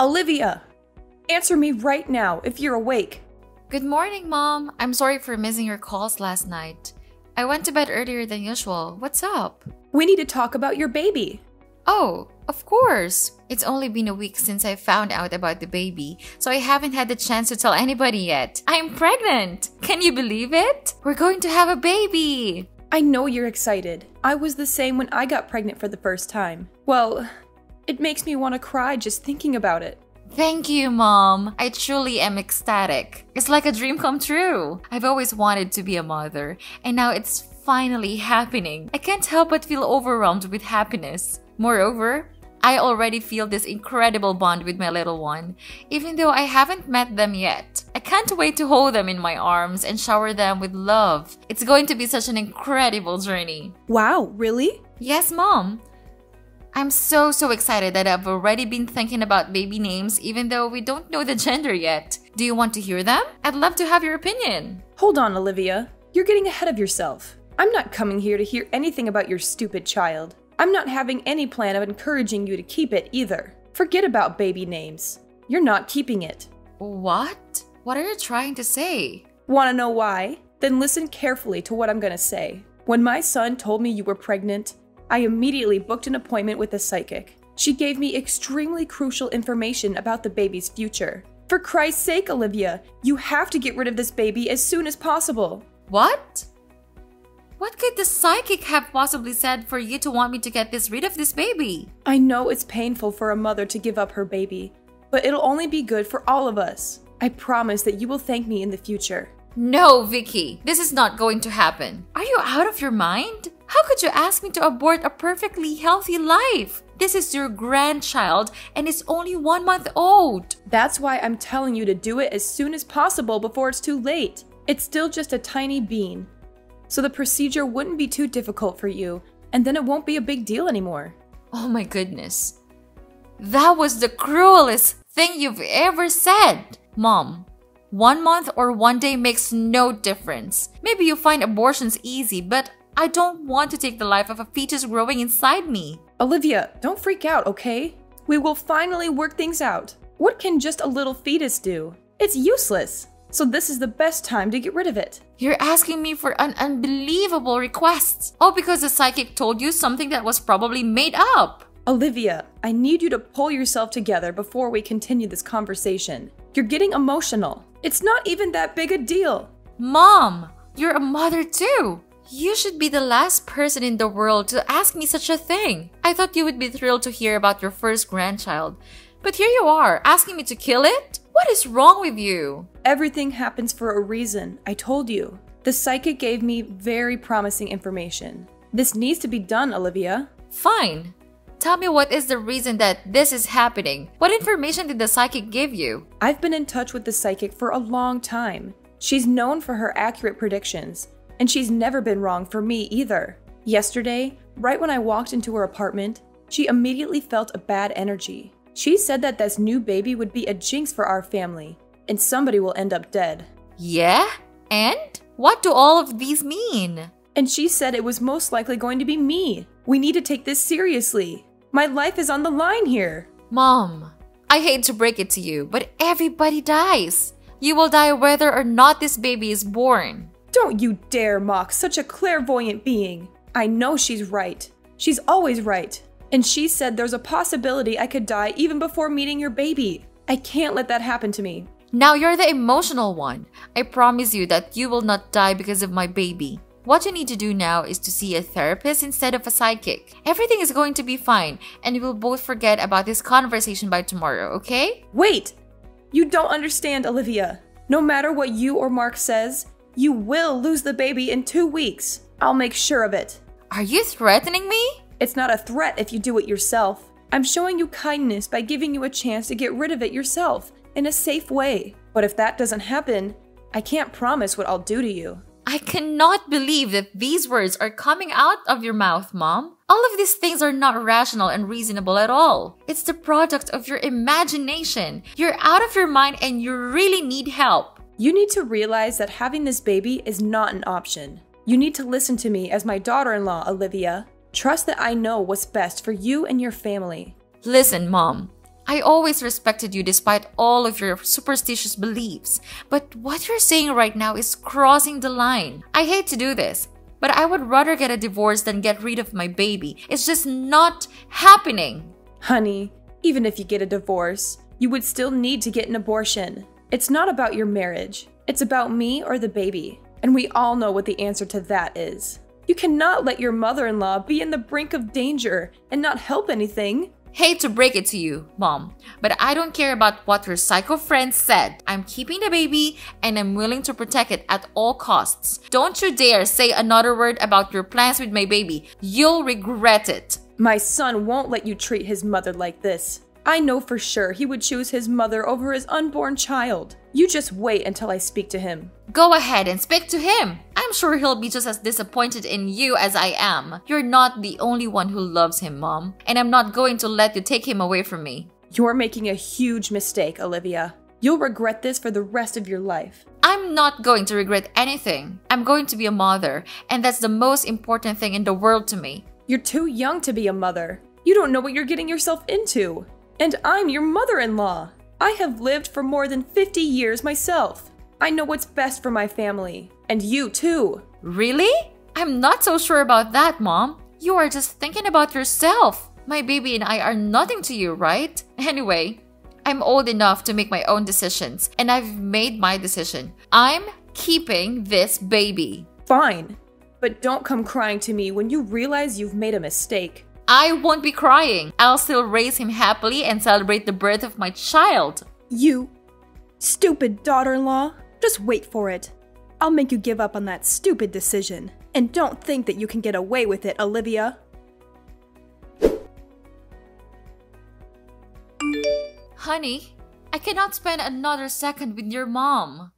Olivia, answer me right now if you're awake. Good morning, Mom. I'm sorry for missing your calls last night. I went to bed earlier than usual. What's up? We need to talk about your baby. Oh, of course. It's only been a week since I found out about the baby, so I haven't had the chance to tell anybody yet. I'm pregnant! Can you believe it? We're going to have a baby! I know you're excited. I was the same when I got pregnant for the first time. Well, it makes me want to cry just thinking about it. Thank you, Mom. I truly am ecstatic. It's like a dream come true. I've always wanted to be a mother, and now it's finally happening. I can't help but feel overwhelmed with happiness. Moreover, I already feel this incredible bond with my little one, even though I haven't met them yet. I can't wait to hold them in my arms and shower them with love. It's going to be such an incredible journey. Wow, really? Yes, Mom. I'm so excited that I've already been thinking about baby names even though we don't know the gender yet. Do you want to hear them? I'd love to have your opinion. Hold on, Olivia. You're getting ahead of yourself. I'm not coming here to hear anything about your stupid child. I'm not having any plan of encouraging you to keep it either. Forget about baby names. You're not keeping it. What? What are you trying to say? Want to know why? Then listen carefully to what I'm going to say. When my son told me you were pregnant, I immediately booked an appointment with a psychic. She gave me extremely crucial information about the baby's future. For Christ's sake, Olivia, you have to get rid of this baby as soon as possible. What? What could the psychic have possibly said for you to want me to get rid of this baby? I know it's painful for a mother to give up her baby, but it'll only be good for all of us. I promise that you will thank me in the future. No, Vicky, this is not going to happen. Are you out of your mind? How could you ask me to abort a perfectly healthy life? This is your grandchild and it's only 1 month old. That's why I'm telling you to do it as soon as possible before it's too late. It's still just a tiny bean, so the procedure wouldn't be too difficult for you, and then it won't be a big deal anymore. Oh my goodness. That was the cruelest thing you've ever said. Mom, 1 month or 1 day makes no difference. Maybe you find abortions easy, but I don't want to take the life of a fetus growing inside me. Olivia, don't freak out, okay? We will finally work things out. What can just a little fetus do? It's useless. So this is the best time to get rid of it. You're asking me for an unbelievable request. All because the psychic told you something that was probably made up. Olivia, I need you to pull yourself together before we continue this conversation. You're getting emotional. It's not even that big a deal. Mom, you're a mother too. You should be the last person in the world to ask me such a thing. I thought you would be thrilled to hear about your first grandchild. But here you are, asking me to kill it? What is wrong with you? Everything happens for a reason, I told you. The psychic gave me very promising information. This needs to be done, Olivia. Fine. Tell me, what is the reason that this is happening? What information did the psychic give you? I've been in touch with the psychic for a long time. She's known for her accurate predictions, and she's never been wrong for me either. Yesterday, right when I walked into her apartment, she immediately felt a bad energy. She said that this new baby would be a jinx for our family, and somebody will end up dead. Yeah? And? What do all of these mean? And she said it was most likely going to be me. We need to take this seriously. My life is on the line here. Mom, I hate to break it to you, but everybody dies. You will die whether or not this baby is born. Don't you dare mock such a clairvoyant being. I know she's right. She's always right. And she said there's a possibility I could die even before meeting your baby. I can't let that happen to me. Now you're the emotional one. I promise you that you will not die because of my baby. What you need to do now is to see a therapist instead of a psychic. Everything is going to be fine, and we will both forget about this conversation by tomorrow, okay? Wait! You don't understand, Olivia. No matter what you or Mark says, you will lose the baby in 2 weeks. I'll make sure of it. Are you threatening me? It's not a threat if you do it yourself. I'm showing you kindness by giving you a chance to get rid of it yourself in a safe way. But if that doesn't happen, I can't promise what I'll do to you. I cannot believe that these words are coming out of your mouth, Mom. All of these things are not rational and reasonable at all. It's the product of your imagination. You're out of your mind and you really need help. You need to realize that having this baby is not an option. You need to listen to me as my daughter-in-law, Olivia. Trust that I know what's best for you and your family. Listen, Mom. I always respected you despite all of your superstitious beliefs, but what you're saying right now is crossing the line. I hate to do this, but I would rather get a divorce than get rid of my baby. It's just not happening. Honey, even if you get a divorce, you would still need to get an abortion. It's not about your marriage. It's about me or the baby. And we all know what the answer to that is. You cannot let your mother-in-law be in the brink of danger and not help anything. Hate to break it to you, Mom, but I don't care about what your psycho friend said. I'm keeping the baby and I'm willing to protect it at all costs. Don't you dare say another word about your plans with my baby. You'll regret it. My son won't let you treat his mother like this. I know for sure he would choose his mother over his unborn child. You just wait until I speak to him. Go ahead and speak to him. I'm sure he'll be just as disappointed in you as I am. You're not the only one who loves him, Mom. And I'm not going to let you take him away from me. You're making a huge mistake, Olivia. You'll regret this for the rest of your life. I'm not going to regret anything. I'm going to be a mother, and that's the most important thing in the world to me. You're too young to be a mother. You don't know what you're getting yourself into. And I'm your mother-in-law. I have lived for more than 50 years myself. I know what's best for my family. And you too. Really? I'm not so sure about that, Mom. You are just thinking about yourself. My baby and I are nothing to you, right? Anyway, I'm old enough to make my own decisions, and I've made my decision. I'm keeping this baby. Fine, but don't come crying to me when you realize you've made a mistake. I won't be crying. I'll still raise him happily and celebrate the birth of my child. You stupid daughter-in-law. Just wait for it. I'll make you give up on that stupid decision. And don't think that you can get away with it, Olivia. Honey, I cannot spend another second with your mom.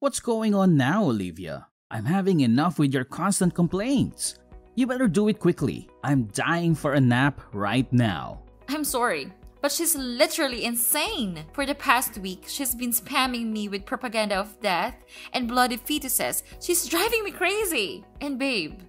What's going on now, Olivia? I'm having enough with your constant complaints. You better do it quickly. I'm dying for a nap right now. I'm sorry, but she's literally insane. For the past week, she's been spamming me with propaganda of death and bloody fetuses. She's driving me crazy. And babe,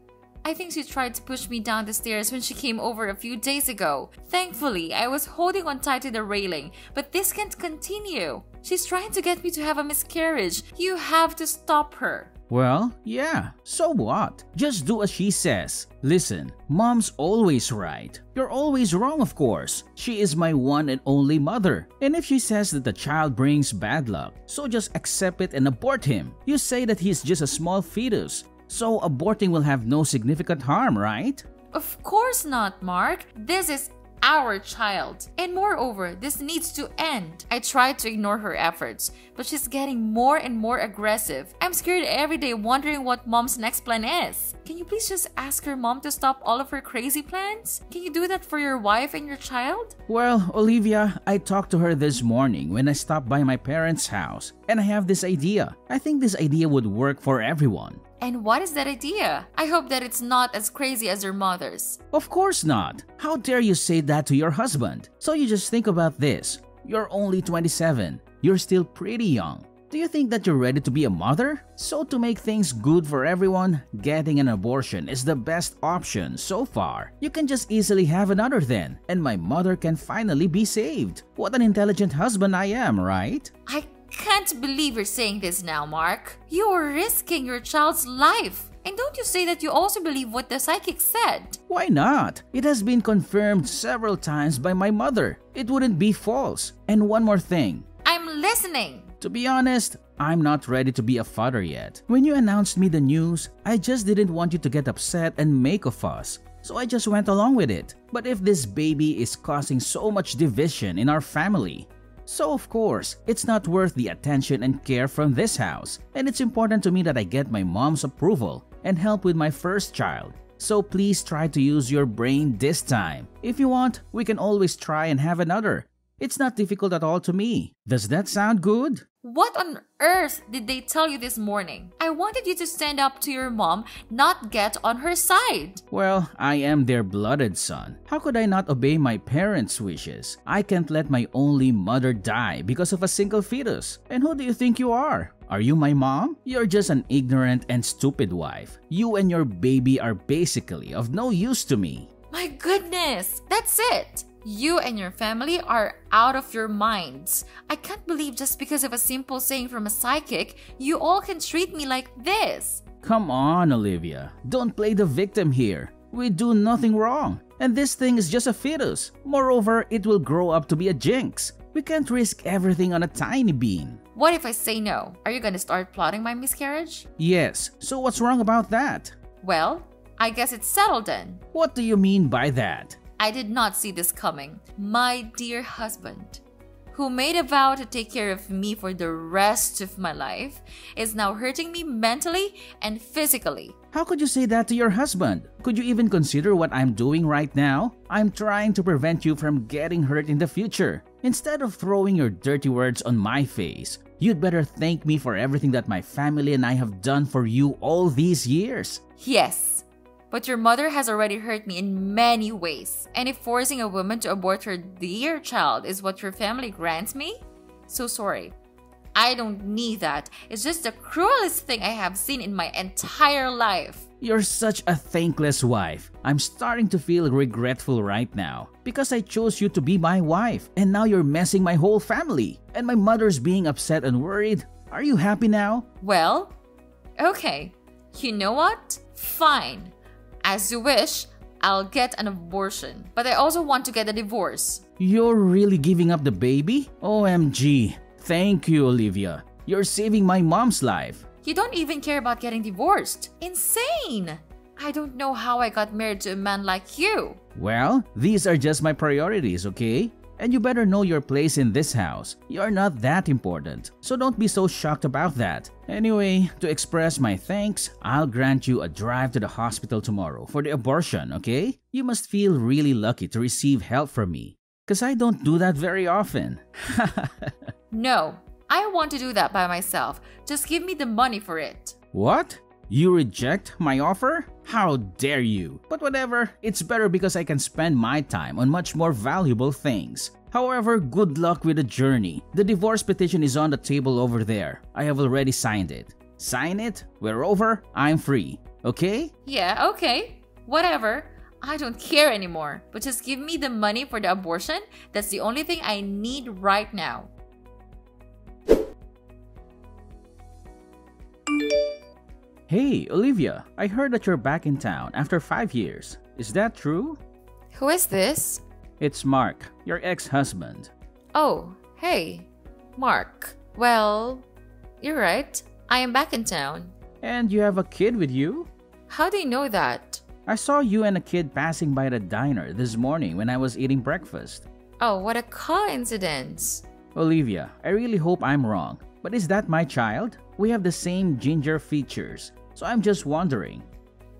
I think she tried to push me down the stairs when she came over a few days ago. Thankfully, I was holding on tight to the railing, but this can't continue. She's trying to get me to have a miscarriage. You have to stop her. Well, yeah, so what? Just do as she says. Listen, Mom's always right. You're always wrong, of course. She is my one and only mother. And if she says that the child brings bad luck, so just accept it and abort him. You say that he's just a small fetus, so aborting will have no significant harm, right? Of course not, Mark. This is our child. And moreover, this needs to end. I tried to ignore her efforts, but she's getting more and more aggressive. I'm scared every day wondering what Mom's next plan is. Can you please just ask her mom to stop all of her crazy plans? Can you do that for your wife and your child? Well, Olivia, I talked to her this morning when I stopped by my parents' house, and I have this idea. I think this idea would work for everyone. And what is that idea? I hope that it's not as crazy as your mother's. Of course not. How dare you say that to your husband? So you just think about this. You're only 27. You're still pretty young. Do you think that you're ready to be a mother? So to make things good for everyone, getting an abortion is the best option so far. You can just easily have another then, and my mother can finally be saved. What an intelligent husband I am, right? I can't believe you're saying this now, Mark. You're risking your child's life. And don't you say that you also believe what the psychic said? Why not? It has been confirmed several times by my mother. It wouldn't be false. And one more thing. I'm listening. To be honest, I'm not ready to be a father yet. When you announced me the news, I just didn't want you to get upset and make a fuss. So I just went along with it. But if this baby is causing so much division in our family, so of course, it's not worth the attention and care from this house. And it's important to me that I get my mom's approval and help with my first child. So please try to use your brain this time. If you want, we can always try and have another. It's not difficult at all to me. Does that sound good? What on earth did they tell you this morning? I wanted you to stand up to your mom, not get on her side. Well, I am their blooded son. How could I not obey my parents' wishes? I can't let my only mother die because of a single fetus. And who do you think you are? Are you my mom? You're just an ignorant and stupid wife. You and your baby are basically of no use to me. My goodness, that's it. You and your family are out of your minds. I can't believe just because of a simple saying from a psychic, you all can treat me like this. Come on, Olivia. Don't play the victim here. We do nothing wrong. And this thing is just a fetus. Moreover, it will grow up to be a jinx. We can't risk everything on a tiny bean. What if I say no? Are you gonna start plotting my miscarriage? Yes. So what's wrong about that? Well, I guess it's settled then. What do you mean by that? I did not see this coming. My dear husband, who made a vow to take care of me for the rest of my life, is now hurting me mentally and physically. How could you say that to your husband? Could you even consider what I'm doing right now? I'm trying to prevent you from getting hurt in the future. Instead of throwing your dirty words on my face, you'd better thank me for everything that my family and I have done for you all these years. Yes. But your mother has already hurt me in many ways. And if forcing a woman to abort her dear child is what your family grants me, so sorry. I don't need that. It's just the cruelest thing I have seen in my entire life. You're such a thankless wife. I'm starting to feel regretful right now because I chose you to be my wife and now you're messing my whole family. And my mother's being upset and worried. Are you happy now? Well, okay. You know what? Fine. As you wish, I'll get an abortion. But I also want to get a divorce. You're really giving up the baby? OMG. Thank you, Olivia. You're saving my mom's life. You don't even care about getting divorced. Insane! I don't know how I got married to a man like you. Well, these are just my priorities, okay? And you better know your place in this house. You're not that important, so don't be so shocked about that. Anyway, to express my thanks, I'll grant you a drive to the hospital tomorrow for the abortion, okay? You must feel really lucky to receive help from me, because I don't do that very often. No, I want to do that by myself. Just give me the money for it. What? You reject my offer? How dare you! But whatever, it's better because I can spend my time on much more valuable things. However, good luck with the journey. The divorce petition is on the table over there. I have already signed it. Sign it, we're over, I'm free. Okay? Yeah, okay. Whatever. I don't care anymore. But just give me the money for the abortion. That's the only thing I need right now. Hey, Olivia, I heard that you're back in town after 5 years. Is that true? Who is this? It's Mark, your ex-husband. Oh, hey, Mark. Well, you're right. I am back in town. And you have a kid with you? How do you know that? I saw you and a kid passing by the diner this morning when I was eating breakfast. Oh, what a coincidence. Olivia, I really hope I'm wrong, but is that my child? We have the same ginger features. So I'm just wondering.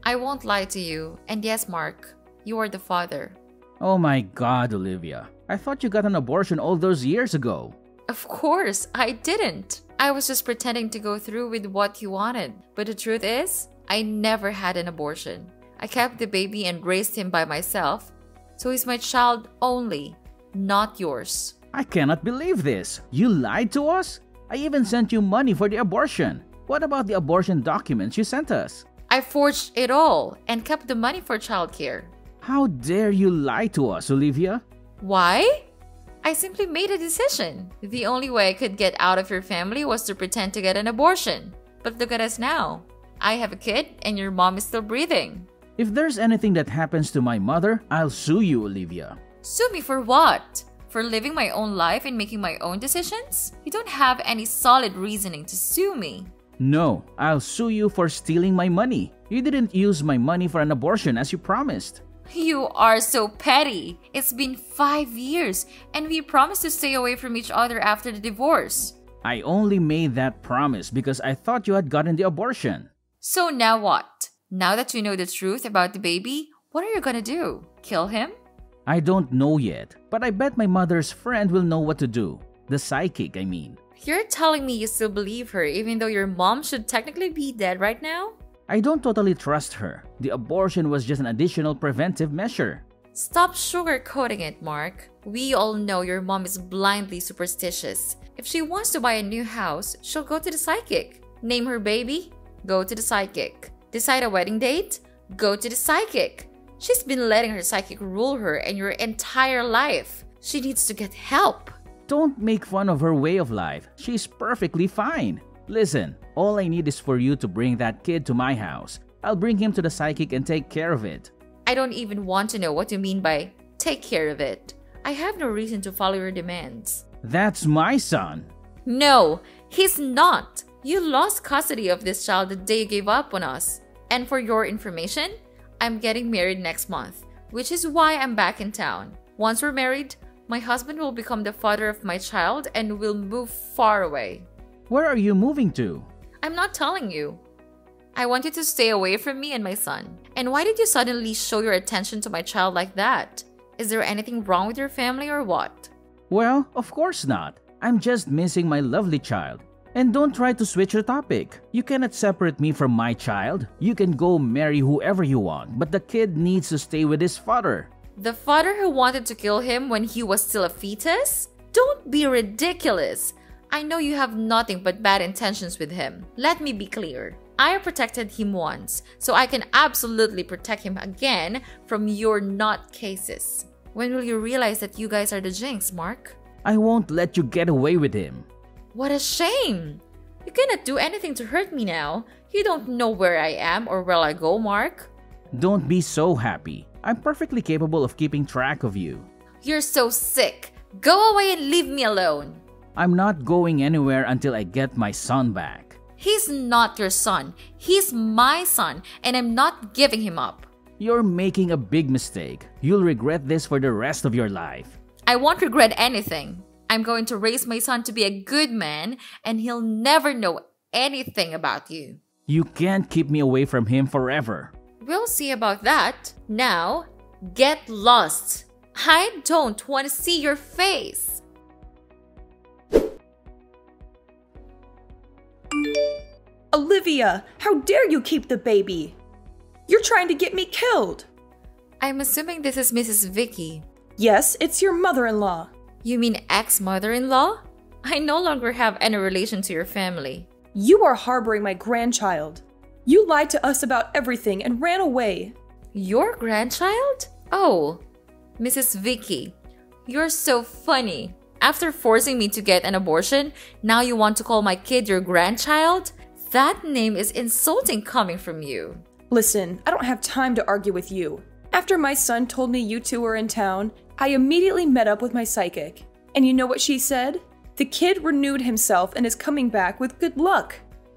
I won't lie to you. And yes, Mark, you are the father. Oh my God, Olivia. I thought you got an abortion all those years ago. Of course, I didn't. I was just pretending to go through with what you wanted. But the truth is, I never had an abortion. I kept the baby and raised him by myself. So he's my child only, not yours. I cannot believe this. You lied to us? I even sent you money for the abortion. What about the abortion documents you sent us? I forged it all and kept the money for childcare. How dare you lie to us, Olivia? Why? I simply made a decision. The only way I could get out of your family was to pretend to get an abortion. But look at us now. I have a kid and your mom is still breathing. If there's anything that happens to my mother, I'll sue you, Olivia. Sue me for what? For living my own life and making my own decisions? You don't have any solid reasoning to sue me. No, I'll sue you for stealing my money. You didn't use my money for an abortion as you promised. You are so petty. It's been 5 years and we promised to stay away from each other after the divorce. I only made that promise because I thought you had gotten the abortion. So now what? Now that you know the truth about the baby, what are you gonna do? Kill him? I don't know yet, but I bet my mother's friend will know what to do. The psychic, I mean. You're telling me you still believe her even though your mom should technically be dead right now? I don't totally trust her. The abortion was just an additional preventive measure. Stop sugarcoating it, Mark. We all know your mom is blindly superstitious. If she wants to buy a new house, she'll go to the psychic. Name her baby? Go to the psychic. Decide a wedding date? Go to the psychic. She's been letting her psychic rule her and your entire life. She needs to get help. Don't make fun of her way of life. She's perfectly fine. Listen, all I need is for you to bring that kid to my house. I'll bring him to the psychic and take care of it. I don't even want to know what you mean by take care of it. I have no reason to follow your demands. That's my son. No, he's not. You lost custody of this child the day you gave up on us. And for your information, I'm getting married next month, which is why I'm back in town. Once we're married, my husband will become the father of my child and will move far away. Where are you moving to? I'm not telling you. I want you to stay away from me and my son. And why did you suddenly show your attention to my child like that? Is there anything wrong with your family or what? Well, of course not. I'm just missing my lovely child. And don't try to switch the topic. You cannot separate me from my child. You can go marry whoever you want, but the kid needs to stay with his father. The father who wanted to kill him when he was still a fetus? Don't be ridiculous. I know you have nothing but bad intentions with him. Let me be clear. I protected him once, so I can absolutely protect him again from your not cases. When will you realize that you guys are the jinx, Mark? I won't let you get away with him. What a shame! You cannot do anything to hurt me now. You don't know where I am or where I go, Mark. Don't be so happy. I'm perfectly capable of keeping track of you. You're so sick. Go away and leave me alone. I'm not going anywhere until I get my son back. He's not your son. He's my son, and I'm not giving him up. You're making a big mistake. You'll regret this for the rest of your life. I won't regret anything. I'm going to raise my son to be a good man, and he'll never know anything about you. You can't keep me away from him forever. We'll see about that. Now, get lost. I don't want to see your face. Olivia, how dare you keep the baby? You're trying to get me killed. I'm assuming this is Mrs. Vicky. Yes, it's your mother-in-law. You mean ex-mother-in-law? I no longer have any relation to your family. You are harboring my grandchild. You lied to us about everything and ran away. Your grandchild? Oh, Mrs. Vicky, you're so funny. After forcing me to get an abortion, now you want to call my kid your grandchild? That name is insulting coming from you. Listen, I don't have time to argue with you. After my son told me you two were in town, I immediately met up with my psychic. And you know what she said? The kid renewed himself and is coming back with good luck.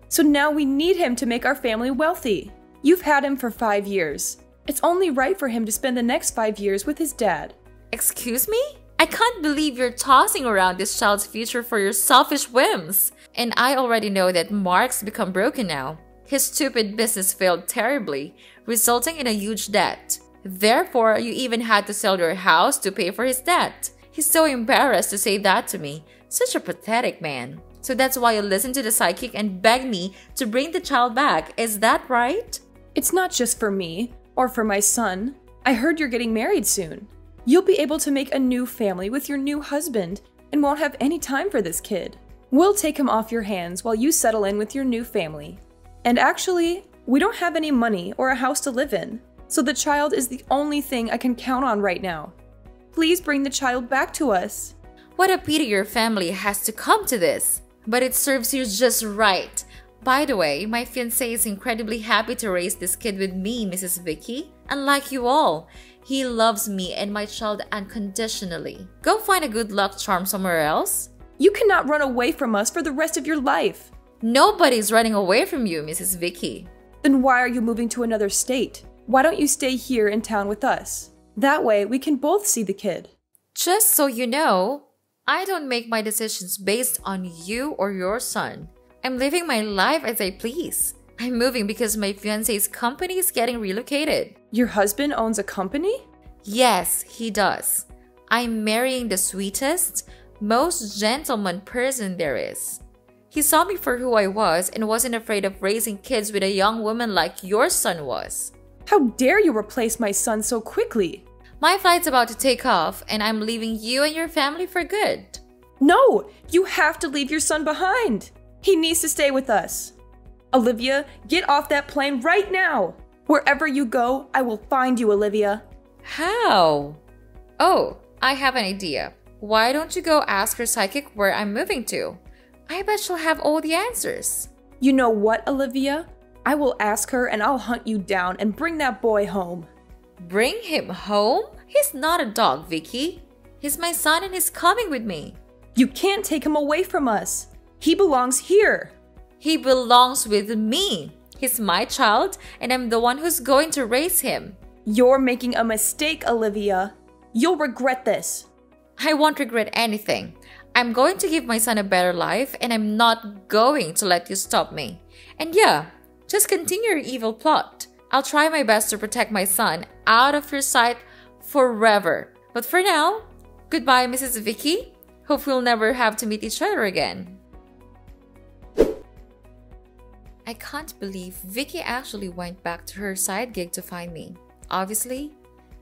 So now we need him to make our family wealthy. You've had him for 5 years. It's only right for him to spend the next 5 years with his dad. Excuse me? I can't believe you're tossing around this child's future for your selfish whims. And I already know that Mark's become broken now. His stupid business failed terribly, resulting in a huge debt. Therefore, you even had to sell your house to pay for his debt. He's so embarrassed to say that to me. Such a pathetic man. So that's why you listened to the psychic and begged me to bring the child back. Is that right? It's not just for me or for my son. I heard you're getting married soon. You'll be able to make a new family with your new husband and won't have any time for this kid. We'll take him off your hands while you settle in with your new family. And actually, we don't have any money or a house to live in. So the child is the only thing I can count on right now. Please bring the child back to us. What a pity your family has to come to this. But it serves you just right. By the way, my fiancé is incredibly happy to raise this kid with me, Mrs. Vicky. Unlike you all, he loves me and my child unconditionally. Go find a good luck charm somewhere else. You cannot run away from us for the rest of your life. Nobody's running away from you, Mrs. Vicky. Then why are you moving to another state? Why don't you stay here in town with us? That way, we can both see the kid. Just so you know, I don't make my decisions based on you or your son. I'm living my life as I please. I'm moving because my fiancé's company is getting relocated. Your husband owns a company? Yes, he does. I'm marrying the sweetest, most gentleman person there is. He saw me for who I was and wasn't afraid of raising kids with a young woman like your son was. How dare you replace my son so quickly? My flight's about to take off, and I'm leaving you and your family for good. No, you have to leave your son behind. He needs to stay with us. Olivia, get off that plane right now. Wherever you go, I will find you, Olivia. How? Oh, I have an idea. Why don't you go ask her psychic where I'm moving to? I bet she'll have all the answers. You know what, Olivia? I will ask her and I'll hunt you down and bring that boy home. Bring him home? He's not a dog, Vicky. He's my son and he's coming with me. You can't take him away from us. He belongs here. He belongs with me. He's my child and I'm the one who's going to raise him. You're making a mistake, Olivia. You'll regret this. I won't regret anything. I'm going to give my son a better life and I'm not going to let you stop me. And yeah, just continue your evil plot. I'll try my best to protect my son out of your sight forever. But for now, goodbye, Mrs. Vicky. Hope we'll never have to meet each other again. I can't believe Vicky actually went back to her side gig to find me. Obviously,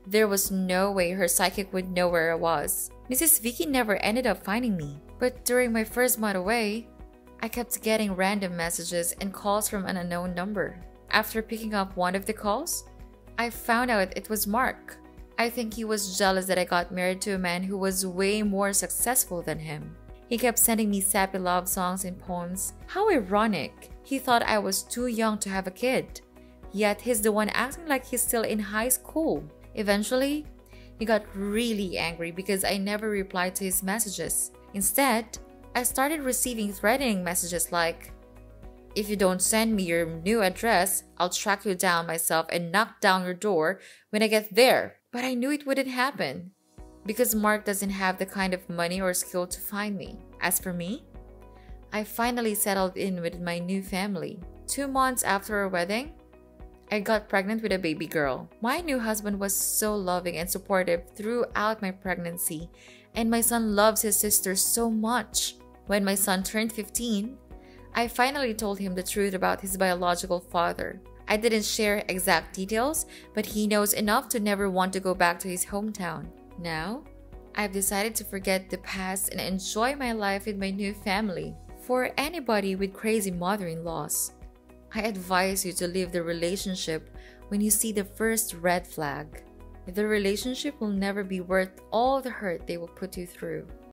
there was no way her psychic would know where I was. Mrs. Vicky never ended up finding me. But during my first month away, I kept getting random messages and calls from an unknown number. After picking up one of the calls, I found out it was Mark. I think he was jealous that I got married to a man who was way more successful than him. He kept sending me sappy love songs and poems. How ironic! He thought I was too young to have a kid. Yet he's the one acting like he's still in high school. Eventually, he got really angry because I never replied to his messages. Instead, I started receiving threatening messages like, "If you don't send me your new address, I'll track you down myself and knock down your door when I get there." But I knew it wouldn't happen because Mark doesn't have the kind of money or skill to find me. As for me, I finally settled in with my new family. 2 months after our wedding, I got pregnant with a baby girl. My new husband was so loving and supportive throughout my pregnancy, and my son loves his sister so much. When my son turned 15, I finally told him the truth about his biological father. I didn't share exact details, but he knows enough to never want to go back to his hometown. Now, I've decided to forget the past and enjoy my life with my new family. For anybody with crazy mother-in-laws, I advise you to leave the relationship when you see the first red flag. The relationship will never be worth all the hurt they will put you through.